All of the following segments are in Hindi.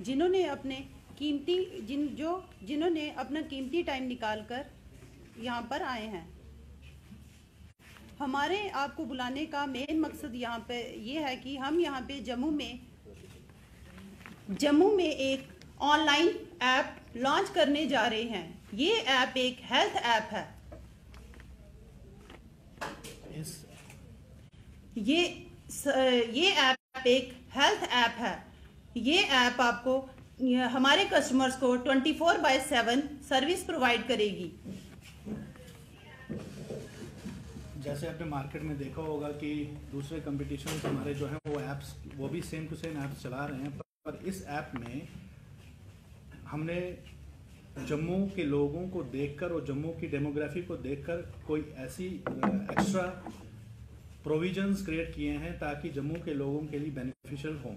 जिन्होंने अपना कीमती टाइम निकालकर यहाँ पर आए हैं। हमारे आपको बुलाने का मेन मकसद यहाँ पे ये है कि हम यहाँ पे जम्मू में एक ऑनलाइन ऐप लॉन्च करने जा रहे हैं। ये ऐप एक हेल्थ ऐप है। ये ऐप एक हेल्थ ऐप है। ये ऐप आपको हमारे कस्टमर्स को 24/7 सर्विस प्रोवाइड करेगी। जैसे आपने मार्केट में देखा होगा कि दूसरे कंपटीशन हमारे जो हैं वो ऐप्स वो भी सेम टू सेम ऐप्स चला रहे हैं, पर इस ऐप में हमने जम्मू के लोगों को देखकर और जम्मू की डेमोग्राफी को देखकर कोई ऐसी एक्स्ट्रा प्रोविजंस क्रिएट किए हैं ताकि जम्मू के लोगों के लिए बेनिफिशियल हों।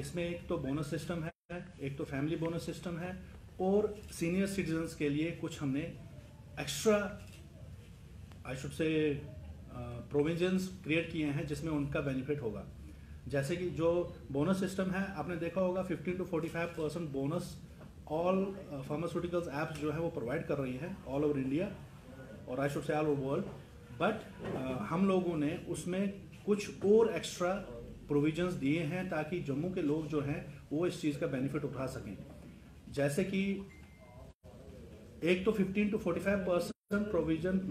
इसमें एक तो बोनस सिस्टम है, एक तो फैमिली बोनस सिस्टम है, और सीनियर सिटीजन्स के लिए कुछ हमने extra I should say provisions create किए हैं जिसमें उनका बेनिफिट होगा। जैसे कि जो बोनस सिस्टम है आपने देखा होगा 15 to 45% bonus all pharmaceuticals apps जो है वो प्रोवाइड कर रही हैं ऑल ओवर इंडिया और I should say all over world. But हम लोगों ने उसमें कुछ और एक्स्ट्रा प्रोविजंस दिए हैं ताकि जम्मू के लोग जो हैं वो इस चीज़ का बेनिफिट उठा सकें। जैसे कि एक तो 15 to 45% प्रोविजन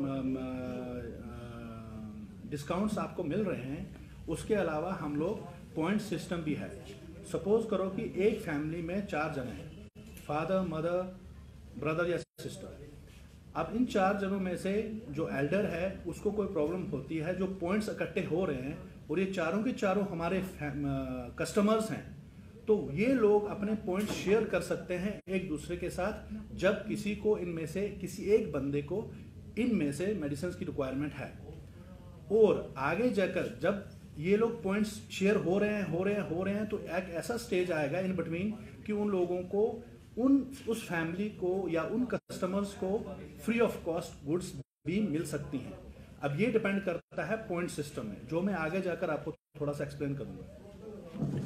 डिस्काउंट्स आपको मिल रहे हैं। उसके अलावा हम लोग पॉइंट सिस्टम भी है। सपोज करो कि एक फैमिली में 4 जने हैं, फादर, मदर, ब्रदर या सिस्टर। अब इन 4 जनों में से जो एल्डर है उसको कोई प्रॉब्लम होती है, जो पॉइंट्स इकट्ठे हो रहे हैं और ये चारों के चारों हमारे कस्टमर्स हैं, तो ये लोग अपने पॉइंट्स शेयर कर सकते हैं एक दूसरे के साथ। जब किसी को इनमें से किसी एक बंदे को इनमें से मेडिसिन की रिक्वायरमेंट है और आगे जाकर जब ये लोग पॉइंट्स शेयर हो रहे हैं तो एक ऐसा स्टेज आएगा इन बिटवीन कि उन लोगों को उस फैमिली को या उन कस्टमर्स को फ्री ऑफ कॉस्ट गुड्स भी मिल सकती हैं। अब ये डिपेंड करता है पॉइंट सिस्टम में, जो मैं आगे जाकर आपको थोड़ा सा एक्सप्लेन करूँगा।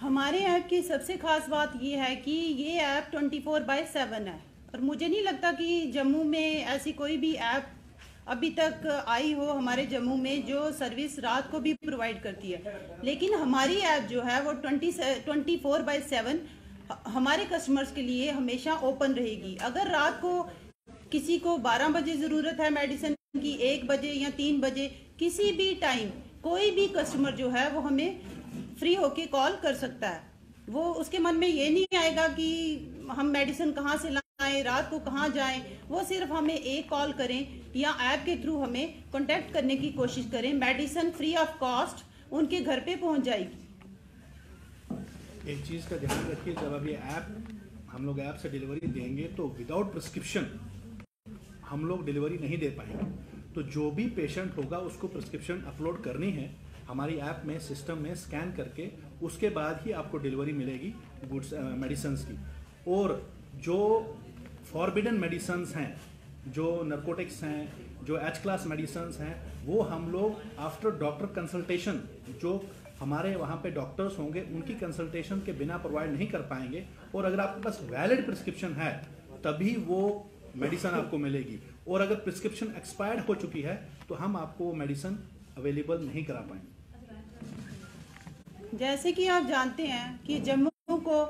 हमारे ऐप की सबसे खास बात ये है कि ये ऐप 24/7 है और मुझे नहीं लगता कि जम्मू में ऐसी कोई भी ऐप अभी तक आई हो हमारे जम्मू में जो सर्विस रात को भी प्रोवाइड करती है। लेकिन हमारी ऐप जो है वो 24/7 हमारे कस्टमर्स के लिए हमेशा ओपन रहेगी। अगर रात को किसी को 12 बजे ज़रूरत है मेडिसिन की, 1 बजे या 3 बजे, किसी भी टाइम कोई भी कस्टमर जो है वो हमें फ्री होके कॉल कर सकता है। वो उसके मन में ये नहीं आएगा कि हम मेडिसिन कहाँ से लाएं, रात को कहाँ जाएं। वो सिर्फ हमें एक कॉल करें या ऐप के थ्रू हमें कांटेक्ट करने की कोशिश करें, मेडिसिन फ्री ऑफ कॉस्ट उनके घर पे पहुंच जाएगी। एक चीज़ का ध्यान रखिए, जब आप ये ऐप हम लोग ऐप से डिलीवरी देंगे तो विदाउट प्रिस्क्रिप्शन हम लोग डिलीवरी नहीं दे पाएंगे। तो जो भी पेशेंट होगा उसको प्रिस्क्रिप्शन अपलोड करनी है हमारी ऐप में, सिस्टम में स्कैन करके, उसके बाद ही आपको डिलीवरी मिलेगी गुड्स मेडिसन्स की। और जो फॉरबिडन मेडिसन्स हैं, जो नरकोटिक्स हैं, जो H-क्लास मेडिसन्स हैं, वो हम लोग आफ्टर डॉक्टर कंसल्टेशन, जो हमारे वहाँ पे डॉक्टर्स होंगे उनकी कंसल्टेशन के बिना प्रोवाइड नहीं कर पाएंगे। और अगर आपके पास वैलिड प्रिस्क्रिप्शन है तभी वो मेडिसन आपको मिलेगी, और अगर प्रिस्क्रिप्शन एक्सपायर्ड हो चुकी है तो हम आपको वो मेडिसन अवेलेबल नहीं करा पाएंगे। जैसे कि आप जानते हैं कि जम्मू को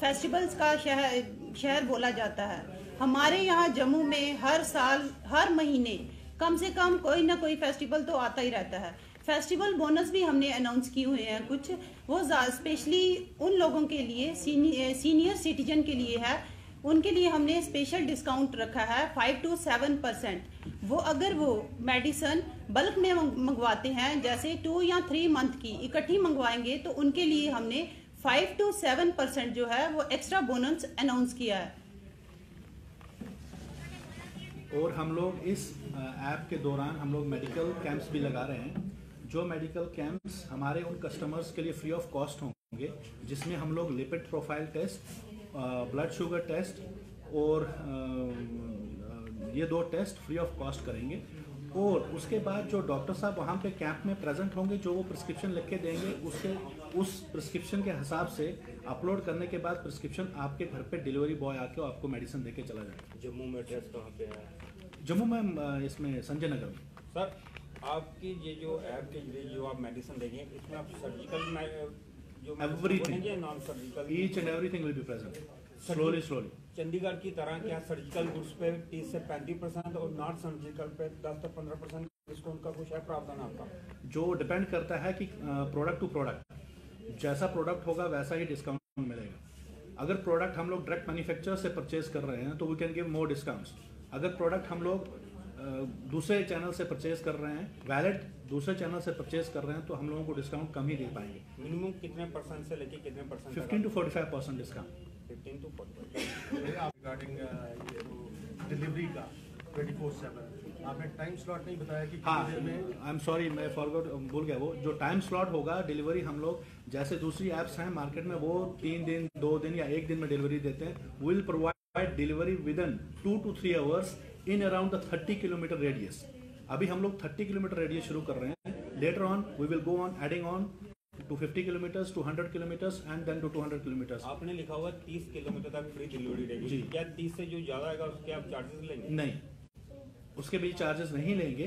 फेस्टिवल्स का शहर बोला जाता है। हमारे यहाँ जम्मू में हर साल हर महीने कम से कम कोई ना कोई फेस्टिवल तो आता ही रहता है। फेस्टिवल बोनस भी हमने अनाउंस किए हुए हैं कुछ, वो स्पेशली उन लोगों के लिए सीनियर सिटीजन के लिए है। उनके लिए हमने स्पेशल डिस्काउंट रखा है 5 to 7%। वो अगर वो मेडिसन बल्क में मंगवाते हैं, जैसे 2 या 3 मंथ की इकट्ठी मंगवाएंगे, तो उनके लिए हमने 5 to 7% जो है वो एक्स्ट्रा बोनस अनाउंस किया है। और हम लोग इस ऐप के दौरान हम लोग मेडिकल कैंप्स भी लगा रहे हैं, जो मेडिकल कैंप्स हमारे उन कस्टमर्स के लिए फ्री ऑफ कॉस्ट होंगे, जिसमें हम लोग lipid profile test, blood sugar test और ये 2 टेस्ट फ्री ऑफ कॉस्ट करेंगे। और उसके बाद जो डॉक्टर साहब वहाँ पे कैंप में प्रेजेंट होंगे, जो वो प्रिस्क्रिप्शन लिख के देंगे, उस प्रिस्क्रिप्शन के हिसाब से अपलोड करने के बाद प्रिस्क्रिप्शन आपके घर पे डिलीवरी बॉय आके आपको मेडिसिन देके चला जाएगा। जम्मू में एड्रेस कहाँ पे है? जम्मू में इसमें संजय नगर में। सर आपकी ये जो ऐप के जरिए जो आप मेडिसिन देंगे इसमें आप सर्जिकल जो everything non surgical each and everything will be present slowly slowly. Chandigarh की तरह क्या सर्जिकल गुड्स पे 30 से 35% और नॉन सर्जिकल पे 10 से 15% डिस्काउंट का कुछ है प्रावधान आपका? जो डिपेंड करता है कि प्रोडक्ट टू प्रोडक्ट, जैसा प्रोडक्ट होगा वैसा ही डिस्काउंट मिलेगा। अगर प्रोडक्ट हम लोग डायरेक्ट मैन्युफैक्चरर से परचेज कर रहे हैं तो we can give more discounts. अगर प्रोडक्ट हम लोग दूसरे चैनल से परचेज कर रहे हैं, वैलेट दूसरे चैनल से परचेज कर रहे हैं, तो हम लोगों को डिस्काउंट कम ही दे पाएंगे। मिनिमम कितने परसेंट से लेके कितने percent? 15 to 45% discount. 15 to 45%। Regarding delivery का 24/7 आपने टाइम स्लॉट नहीं बताया कि कितने में? आई एम सॉरी, मैं फॉरगॉट, भूल गया। वो जो टाइम स्लॉट होगा डिलीवरी, हम लोग जैसे दूसरी ऐप्स हैं मार्केट में वो 3 दिन 2 दिन या 1 दिन में डिलीवरी देते हैं। We will provide delivery within 2 to 3 hours in around the 30 kilometre radius. अभी हम लोग 30 किलोमीटर रेडियस शुरू कर रहे हैं। Later on we will go on adding on to 50 kilometres, to 100 kilometres and then to 200 kilometres. आपने लिखा हुआ 30 किलोमीटर तक फ्री डिलीवरी रहेगी। क्या 30 से जो ज़्यादा आएगा उसके आप चार्जेस लेंगे? नहीं, उसके भी चार्जेस नहीं लेंगे,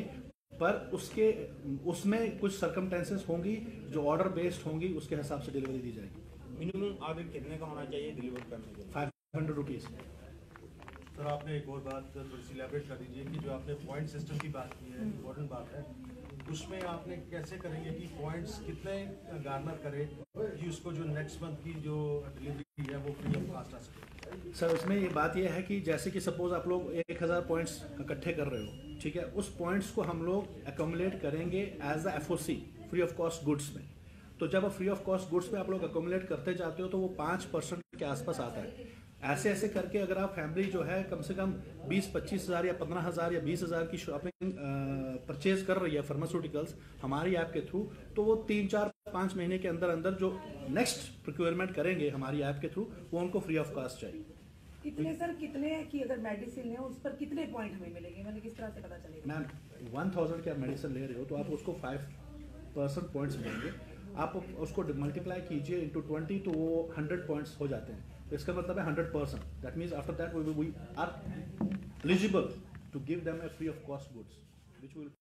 पर उसके उसमें कुछ सर्कमटेंसेस होंगी जो ऑर्डर बेस्ड होंगी, उसके हिसाब से डिलीवरी दी जाएगी। मिनिमम ऑर्डर कितने का होना चाहिए डिलीवर करने के लिए? 500 रुपीज़। सर आपने एक और बात थोड़ी सी इलैबोरेट कर दीजिए कि जो आपने पॉइंट सिस्टम की बात की है, इम्पोर्टेंट बात है, उसमें आपने कैसे करेंगे कि पॉइंट्स कितने गार्नर करें कि उसको जो नेक्स्ट मंथ की जो डिलीवरी है वो फ्री ऑफ कॉस्ट आ सके? सर उसमें ये बात यह है कि जैसे कि सपोज आप लोग 1000 पॉइंट्स इकट्ठे कर रहे हो, ठीक है, उस पॉइंट्स को हम लोग एकम्युलेट करेंगे as the FOC free of cost goods में। तो जब आप फ्री ऑफ कॉस्ट गुड्स में आप लोग एकम्युलेट करते जाते हो तो वो 5% के आसपास आता है। ऐसे ऐसे करके अगर आप फैमिली जो है कम से कम 20-25 हज़ार या 15 हज़ार या 20 हज़ार की शॉपिंग परचेज कर रही है फार्मास्यूटिकल्स हमारी ऐप के थ्रू, तो वो 3-4-5 महीने के अंदर अंदर जो नेक्स्ट प्रोक्योरमेंट करेंगे हमारी ऐप के थ्रू वो उनको फ्री ऑफ कॉस्ट चाहिए। कितने सर कितने है कि अगर मेडिसिन है उस पर कितने पॉइंट हमें मिलेंगे, मतलब किस तरह से पता चलेगा? मैम 1000 की आप मेडिसिन ले रहे हो तो आप उसको 5% पॉइंट्स मिलेंगे। आप उसको मल्टीप्लाई कीजिए इंटू 20 तो वो 100 पॉइंट्स हो जाते हैं। इसका मतलब है 100%। That means after that we are eligible to give them a free of cost goods which will